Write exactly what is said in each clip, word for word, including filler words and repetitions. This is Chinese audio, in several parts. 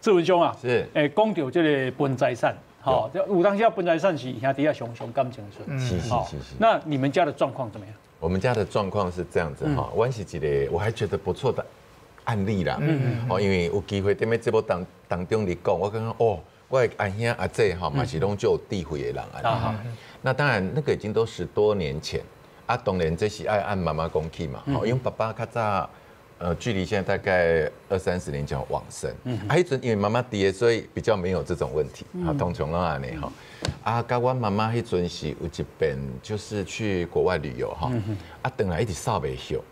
志文兄啊，是诶，讲到这个分财产，好，有当下分财产是兄弟啊，熊熊感情深，是是是。那你们家的状况怎么样？我们家的状况是这样子哈，阮是一个我还觉得不错的案例啦，哦，因为有机会踮咧直播当当中嚟讲，我感觉哦，我的阿兄阿姐哈嘛是拢就有智慧的人啊，那当然那个已经都十多年前，啊，当然这是爱按妈妈讲起嘛，哦，因为爸爸较早。 呃，距离现在大概二三十年前往生，嗯、啊，迄阵因为妈妈伫个，所以比较没有这种问题，啊、嗯，通常拢安尼吼。啊，甲我妈妈迄阵是有一遍就是去国外旅游哈，嗯、啊，回来一直扫袂休，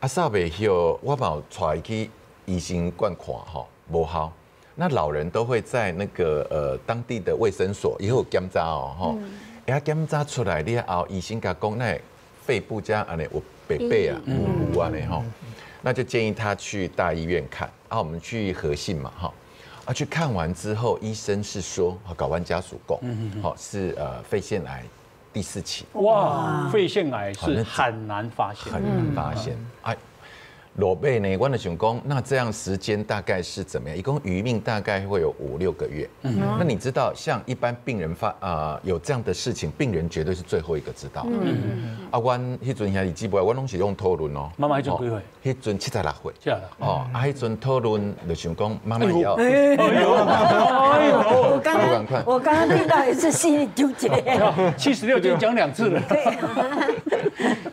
啊，扫袂休，我嘛带伊去医生馆看吼，无效。那老人都会在那个呃当地的卫生所也有检查哦吼，也检查出来了后，医生甲讲那肺部加安尼有白白啊，有有安尼吼。 那就建议他去大医院看啊，我们去和信嘛哈，啊去看完之后，医生是说，搞完家属供，好是呃肺腺癌第四期。哇，肺腺癌是很难发现，很难发现。哎，落尾呢，我的想讲，那这样时间大概是怎么样？一共余命大概会有五六个月。嗯，那你知道，像一般病人发啊、呃、有这样的事情，病人绝对是最后一个知道。嗯。 啊，阮迄阵遐是姊妹，阮拢是用讨论哦。妈妈迄阵几岁？迄阵七十六岁。七十六。哦，啊，迄阵讨论就想讲妈妈要。哎呦！哎呦！我刚刚我刚刚听到也是心里纠结。七十六已经讲两次了。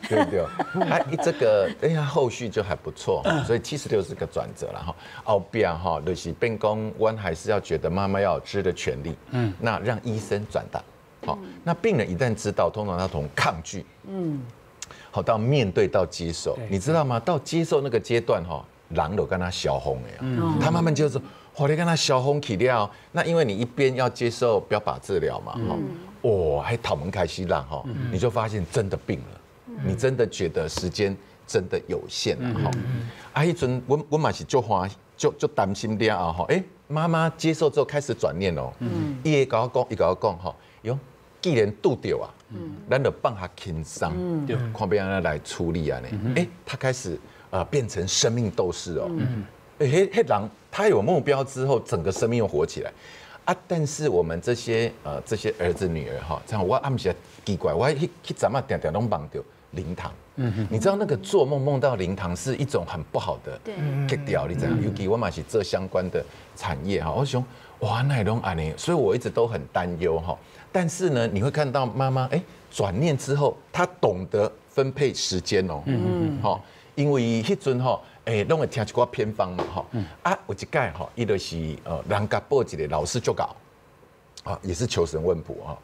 对对。啊，这个哎呀，后续就还不错，所以七十六是个转折了哈。后边哈就是变讲，阮还是要觉得妈妈要有知的权利。嗯。那让医生转达。 好，那病人一旦知道，通常他从抗拒，嗯，好到面对到接受，你知道吗？到接受那个阶段哈，狼都跟他小红了，嗯，他慢慢就是，我得跟他小红起掉。那因为你一边要接受标靶治疗嘛，哈，哦，还讨门开西浪哈，你就发现真的病了，你真的觉得时间真的有限了哈。啊，一阵我我嘛是就欢就就担心了啊哈，哎，妈妈接受之后开始转念哦，嗯，一个搞讲，一个搞讲哈，哟。 既然拄到啊，咱就放下轻松，看别人来处理啊呢。哎，他开始呃变成生命斗士哦。哎，黑黑狼他有目标之后，整个生命又活起来啊。但是我们这些呃这些儿子女儿哈，像我暗时奇怪，我去去怎么点点拢绑着灵堂。嗯，你知道那个做梦梦到灵堂是一种很不好的格调，你知道？尤其我嘛是做相关的产业哈，我想哇那拢安尼，所以我一直都很担忧哈。 但是呢，你会看到妈妈哎转念之后，她懂得分配时间哦，嗯，好，因为迄阵吼，哎，拢会听一寡偏方嘛，哈，啊，有一届吼，伊就是呃，人家报一个老师就搞，啊，也是求神问卜啊，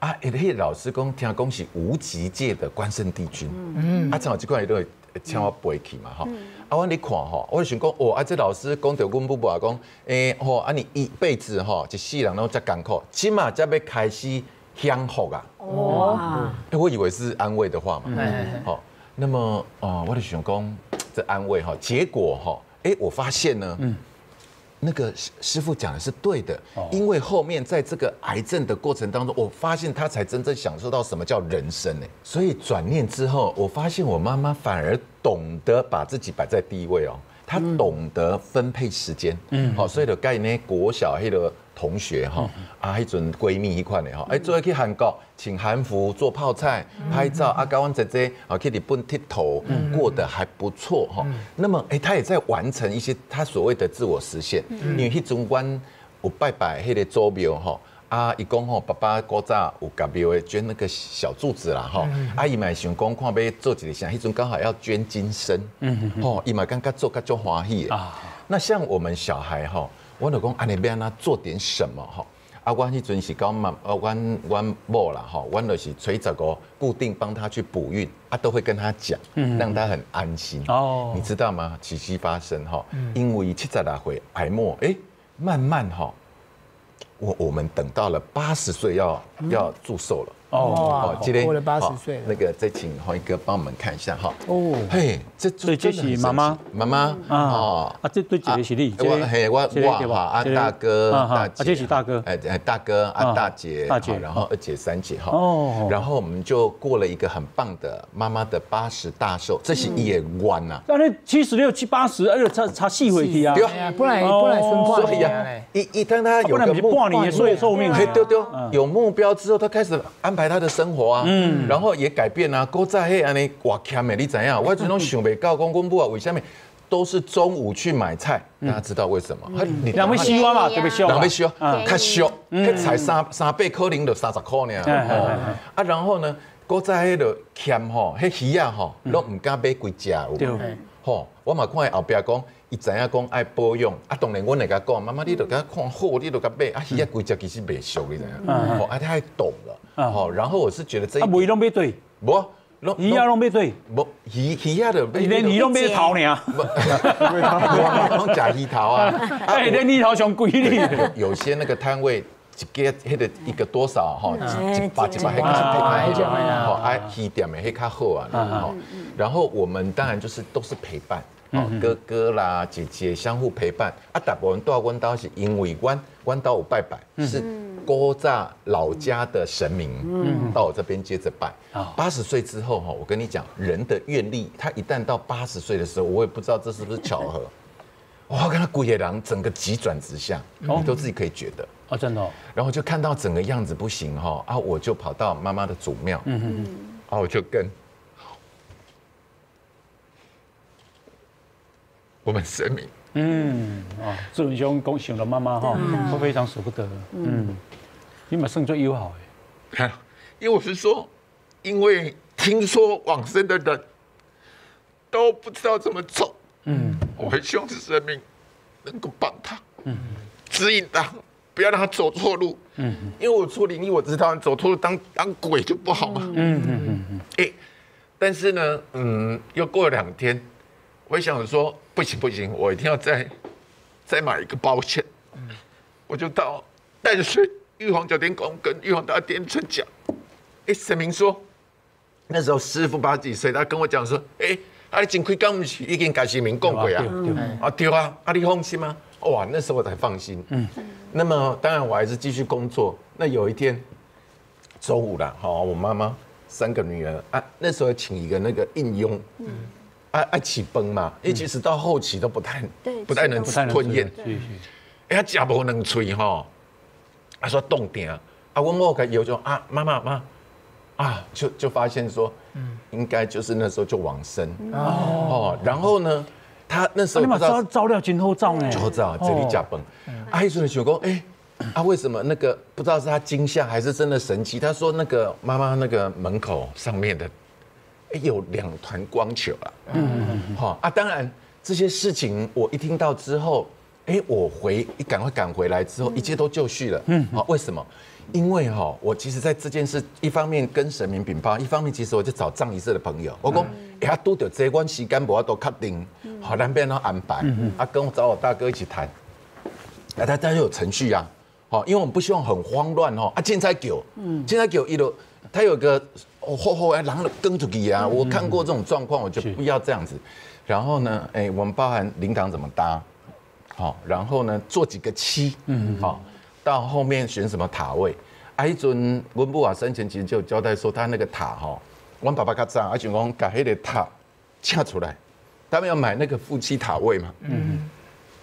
啊，伊迄老师讲听讲是无极界的关圣帝君，嗯，啊，像我这款伊都会请我背去嘛，哈，啊，我你看吼，我想讲哦，啊，这老师讲到阮母爸讲，哎，吼，啊，你一辈子吼一世人拢遮艰苦，起码才要开始享福啊。哦，哎，我以为是安慰的话嘛。好，那么哦，我就想讲这安慰哈，结果哈，哎，我发现呢，嗯，那个师傅讲的是对的，因为后面在这个癌症的过程当中，我发现他才真正享受到什么叫人生呢。所以转念之后，我发现我妈妈反而。 懂得把自己摆在第一位哦，他懂得分配时间，嗯，好，所以就介呢国小迄个同学哈，啊，迄阵闺蜜迄款的哈，哎，做去韩国请韩服做泡菜拍照，啊，跟阮姐姐啊去日本剃头，过得还不错哈。那么哎，他也在完成一些他所谓的自我实现，因为迄阵阮有拜拜迄个祖庙哈。 啊，伊讲吼，爸爸古早有甲庙诶捐那个小柱子啦吼，啊伊嘛想讲看要做一个啥，迄阵刚好要捐金身，嗯，吼伊嘛感觉做甲足欢喜诶。那像我们小孩吼，我就讲安尼要安怎做点什么吼，啊，我迄阵是讲嘛，啊，阮阮某啦吼，阮就是找一个固定帮他去补运，啊，都会跟他讲，让他很安心。哦，你知道吗？奇迹发生吼，因为七十六岁癌末，哎，慢慢吼。 我我们等到了八十岁要要祝寿了。哦，今天过了八十岁，那个再请宏毅哥帮我们看一下哈。哦，嘿，这对这是妈妈，妈妈啊，啊，这对姐姐是你，嘿，我我哈，啊大哥，大姐，这是大哥，哎哎大哥啊大姐，大姐，然后二姐三姐哈，哦，然后我们就过了一个很棒的妈妈的八十大寿，这是也弯呐，但是七十六七八十，哎呦，差差四岁去啊，不然不然损坏，所以啊，一一旦他有个目标，所以寿命可以丢丢，有目标之后，他开始安排。 他的生活啊，嗯，然后也改变啊，古早迄安尼活欠的，你怎样？我只能想袂到，公公布啊，为什么都是中午去买菜？大家知道为什么？人要烧啊嘛，特别烧，人要烧，较俗，迄菜三三百块零就三十块尔。啊，然后呢，古早迄就欠吼，迄鱼啊吼，拢唔敢买几只有。吼，我嘛看伊后壁讲。 伊知影讲爱保养，啊，当然我来甲讲，妈妈你著甲看好，你著甲买，啊，伊啊规只其实袂熟，你知影？哦，啊，太懂了，好，然后我是觉得这一，啊，袂拢买对，无，伊啊拢买对，无，伊伊啊著，连伊拢买头尔，我拢假鱼头啊，哎，连鱼头上贵哩，有些那个摊位。 一个迄个一个多少哈？一百一百，迄个好，啊，起点的迄较好啊，好。然后我们当然就是都是陪伴，哦，哥哥啦、姐姐相互陪伴。啊，大部分到阮兜是因为阮阮兜有拜拜，是古早老家的神明，到我这边接着拜。八十岁之后哈，我跟你讲，人的愿力，他一旦到八十岁的时候，我也不知道这是不是巧合。 我看到古野狼整个急转直下，你都自己可以觉得哦，真的。然后就看到整个样子不行哈啊，我就跑到妈妈的祖庙，嗯嗯嗯，啊，我就跟我们神明，嗯啊，志文兄恭喜了妈妈哈，都非常舍不得，嗯，你们胜最友好哎，因为我是说，因为听说往生的人都不知道怎么走。 嗯，我很希望是神明能够帮他，嗯，指引他，不要让他走错路，嗯，因为我做灵异，我知道走错路当当鬼就不好嘛，嗯嗯嗯嗯，哎、欸，但是呢，嗯，又过了两天，我想说不行不行，我一定要再再买一个保险，嗯、我就到淡水玉皇九天宫跟玉皇大天尊讲，哎、欸，神明说，那时候师父八几岁，他跟我讲说，哎、欸。 啊，你前开讲不是已经甲市民讲过啊？啊，对啊，啊，你放心吗？哇，那时候我才放心。嗯，那么当然我还是继续工作。那有一天，周五啦，好，我妈妈三个女儿啊，那时候请一个那个应佣，嗯，啊啊起崩嘛，因为其实到后期都不太，不太能吞咽，哎，他假无能吹吼，他说冻定，啊，我某个有种啊，妈妈妈。 啊，就就发现说，嗯，应该就是那时候就往生哦。然后呢，他那时候不知道照料今后照呢，今后照这里假崩。阿姨说的小公，哎，啊为什么那个不知道是他惊吓还是真的神奇？他说那个妈妈那个门口上面的，哎有两团光球啊。嗯，好啊，当然这些事情我一听到之后，哎，我回一赶快赶回来之后，一切都就绪了。嗯，好，为什么？ 因为哈、喔，我其实，在这件事一方面跟神明禀报，一方面其实我就找葬仪社的朋友，我讲，哎呀，都得这关时间无法度确定，好难变啷安排，啊，跟我找我大哥一起谈，啊，他他有程序啊，好，因为我们不希望很慌乱哦，啊，凊彩叫，嗯，凊彩叫伊就，他有个哦后后哎，然后跟出去啊，我看过这种状况，我就不要这样子，然后呢，哎，我们包含灵堂怎么搭，好，然后呢，做几个七，嗯，好。 到后面选什么塔位？啊，迄阵阮母啊生前其实就有交代说，他那个塔吼，阮爸爸较早，啊想讲把迄个塔拆出来，他们要买那个夫妻塔位嘛。嗯，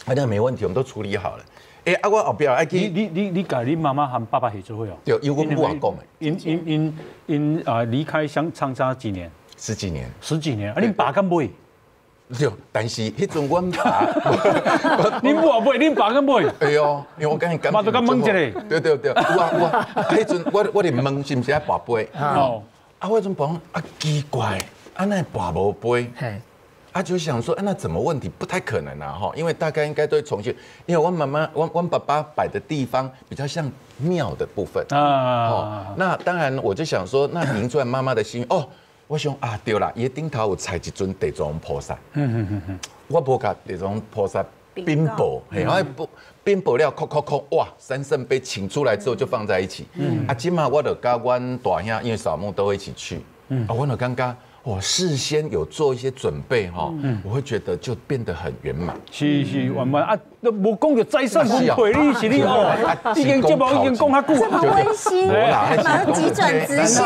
啊，那没问题，我们都处理好了。哎，啊，我后边爱去。你你你你家你妈妈和爸爸合作会哦？对，因为阮母啊讲的。因因因因啊离开乡长沙几年？十几年。十几年，啊，你爸敢买？ 对，但是迄阵我爸，恁母买，恁爸敢买？哎呦，因为我跟你感情就好。妈都敢问一下。对对对，有啊有啊。迄阵我我咧问是毋是爱爸杯？哦。啊，我阵讲啊奇怪，啊那爸无杯。嘿。啊就想说，那怎么问题不太可能啊哈？因为大概应该都会重现，因为我妈妈、我我爸爸摆的地方比较像庙的部分啊。哦。那当然，我就想说，那您做妈妈的心哦。 我想啊，对啦，伊顶头有采一尊地藏菩萨，嗯嗯嗯嗯，我无甲地藏菩萨冰雹，嘿，然后冰雹了，扣扣扣，哇，三圣杯请出来之后就放在一起。嗯，啊，今嘛我就跟阮大兄，因为扫墓都会一起去，嗯，啊，我就感觉。 我事先有做一些准备哈，我会觉得就变得很圆满。是是圆满啊，都无讲就再三分配你是你哦，已经节目已经讲较久，这么温馨，马上急转直下。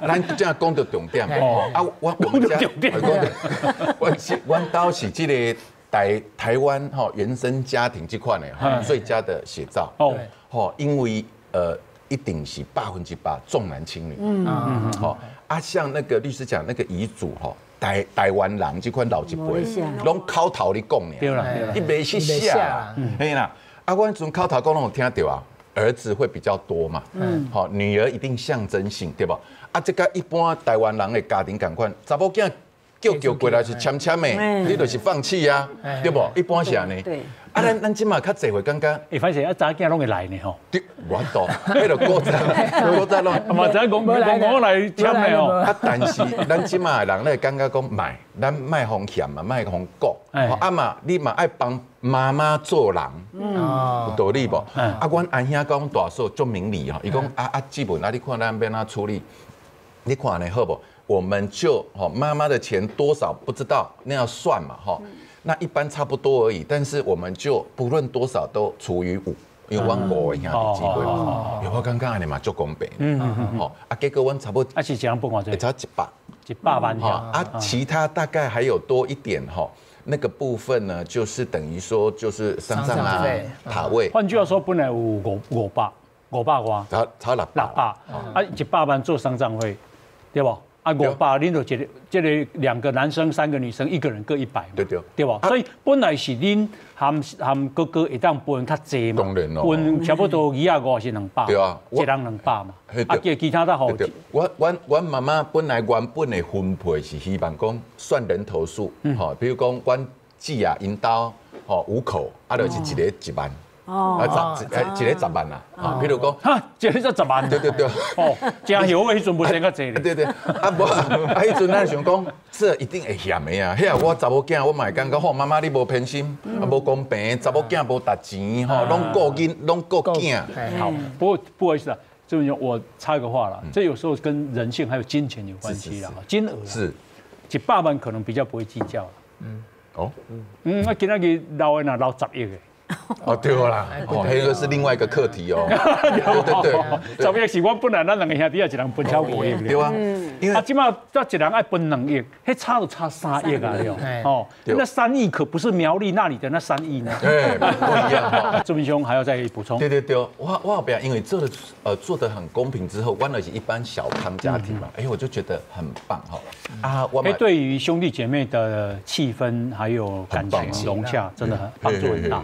咱这样讲到重点哦，啊，我我们家我我到是这个台台湾哈原生家庭这款的最佳的写照哦，哦，因为呃。 一定是百分之百重男轻女。嗯嗯嗯。啊，像那个律师讲那个遗嘱吼，台台湾人这款老一辈，拢口头咧讲咧。对啦，伊袂去写啦。嘿啦，啊，我从口头讲拢有听到啊，儿子会比较多嘛。嗯。好，女儿一定象征性，对吧？啊，这个一般台湾人的家庭感官，查某囝叫叫过来是签签的，你就是放弃啊，对不？一般是安尼。对。 啊，咱咱即嘛较侪会感觉，哎，反正啊，查囝拢會來呢吼。對，我懂，迄個古仔，古仔咯。嘛，咱講講我來簽的哦。啊，但是咱即嘛人咧感覺講買，咱買風險嘛，買風險。啊嘛，你嘛愛幫媽媽做人，有道理無？啊，阮阿兄甲阮大嫂做明理吼，伊講啊啊，基本啊，你看咱要哪處理，你看呢好不？我們就吼媽媽的錢多少不知道，那要算嘛吼。 那一般差不多而已，但是我们就不论多少都除以五，因为阮五个兄弟姊妹嘛，有我感觉安尼嘛足公平。嗯嗯嗯。啊，结果阮差不多，啊是怎样不管这？差一百，一百万。哈啊，其他大概还有多一点哈，那个部分呢，就是等于说就是丧葬啊、塔位。换句话说，本来有五五百，五百万，差差六六百，啊一百万做丧葬费，对不？ 啊，五百恁就一个，这个两个男生，三个女生，一个人各一百，对对，对吧？所以本来是恁含含哥哥会当分较济嘛，分差不多二啊五是两百，一人两百嘛。啊，其其他的好。我我我妈妈本来原本的分配是希望讲算人头数，吼，比如讲阮姊啊，因兜吼五口，啊，就是一个一万。 哦，十一一个十万啦，啊，比如讲，哈，一个才十万，对对对，哦，真有诶，迄阵无生较济咧，对对，啊无，啊迄阵咱想讲，这一定会嫌诶啊，遐我查某囝我嘛会感觉，吼，妈妈你无偏心，啊无公平，查某囝无值钱，吼，拢顾囡，拢顾囝，好，不过不好意思啊，这边我插个话啦，这有时候跟人性还有金钱有关系啦，金额是，一百万可能比较不会计较，嗯，哦，嗯，我今仔日老诶呐老十亿诶。 哦，对啦，哦，那个是另外一个课题哦。对对对，十亿是我本来咱两个兄弟啊，一人分超五亿，对啊。因为啊，即马咱一人爱分两亿，迄差都差三亿啊了。哦，那三亿可不是苗栗那里的那三亿呢。哎，不一样。朱明兄还要再补充。对对对，我我表因为做的呃做的很公平之后，完了是一般小康家庭嘛，哎，我就觉得很棒哈。啊，我哎，对于兄弟姐妹的气氛还有感情融洽，真的很帮助很大。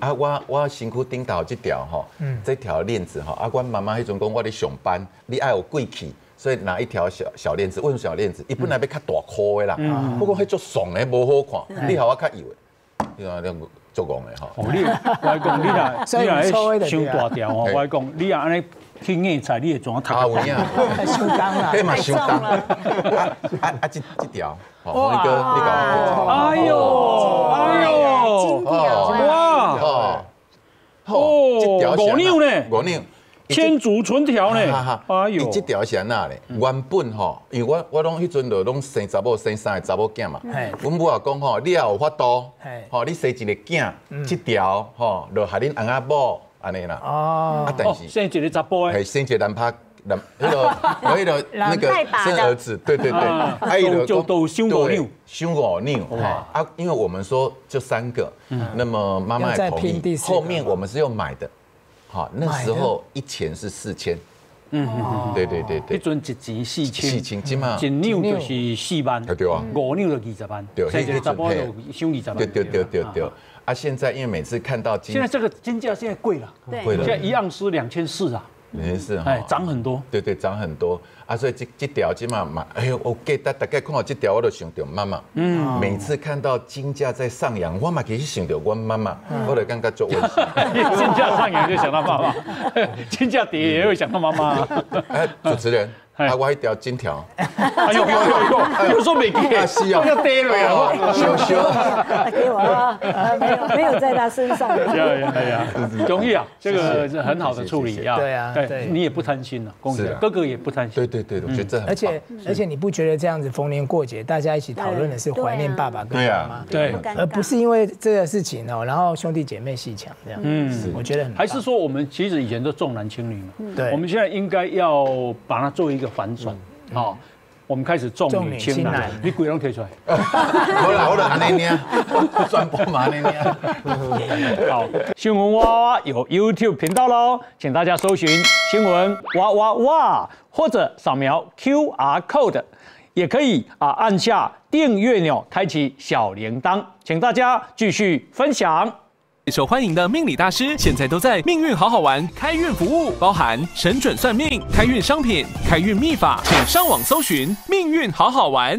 啊，我我辛苦顶头这条吼，这条链子吼，啊，我妈妈迄阵讲我咧上班，你爱有贵气，所以拿一条小小链子，为什么小链子？伊本来要较大箍的啦，不过迄足爽的无好看，你害我较油的，你看两足戆的吼。哦，你我讲你啊，你啊，伤大条哦，我讲你啊安尼去硬菜，你会怎啊头？啊有影，相当啦，嘿嘛相当啦，啊啊啊这这条，哦，你哥你搞，哎呦哎呦，金条。 哦，五两呢，五两，千足纯条呢，哎呦，这条是安那嘞？原本吼，因为我我拢迄阵就拢生查某生三个查某囝嘛，阮母也讲吼，你也有法度，吼，你生一个囝，这条吼，就害恁翁仔某安尼啦，啊，但是生一个查甫诶，生一个男拍男，迄个迄个那个生儿子，对对对，还有就都生五两，生五两，啊，因为我们说就三个。 那么妈妈也同意，后面我们是用买的，好，那时候一钱是四千，嗯，对对对对，一准一钱四千，四千即嘛，一两就是四万，对啊，五两就二十万，对，所以就差不多收二十万，对对对对对。啊，现在因为每次看到金，现在这个金价现在贵了，贵了，现在一盎司两千四啊，也是，哎，涨很多，对对，涨很多。啊，所以这这条即嘛嘛，哎呦，我记得大概看到这条我就想到妈妈，嗯，每次看到金价在上扬，我嘛其实想到我妈妈，我就感觉足温馨。金价上扬就想到妈妈，金价跌也会想到妈妈。哎，主持人，啊，我迄条金条。哎呦呦呦！又说没给，是啊，又跌了呀，羞羞。给我啊，没有没有在他身上。对呀对呀，容易啊，这个是很好的处理啊。对啊，对，你也不贪心了，恭喜哥哥也不贪心。对对对，我觉得这很。而且而且你不觉得这样子逢年过节大家一起讨论的是怀念爸爸跟妈妈，对，而不是因为这个事情哦，然后兄弟姐妹阋墙这样。嗯，我觉得很。还是说我们其实以前都重男轻女嘛，对，我们现在应该要把它做一个反转，好，我们开始重女轻男，你鬼拢提出来，好啦好啦，安尼呢，转播嘛安尼呢，好，新闻哇哇有 YouTube 频道喽，请大家搜寻新闻哇哇哇，或者扫描 Q R Code， 也可以啊按下订阅钮，开启小铃铛，请大家继续分享。 受欢迎的命理大师，现在都在命运好好玩开运服务，包含神准算命、开运商品、开运秘法，请上网搜寻命运好好玩。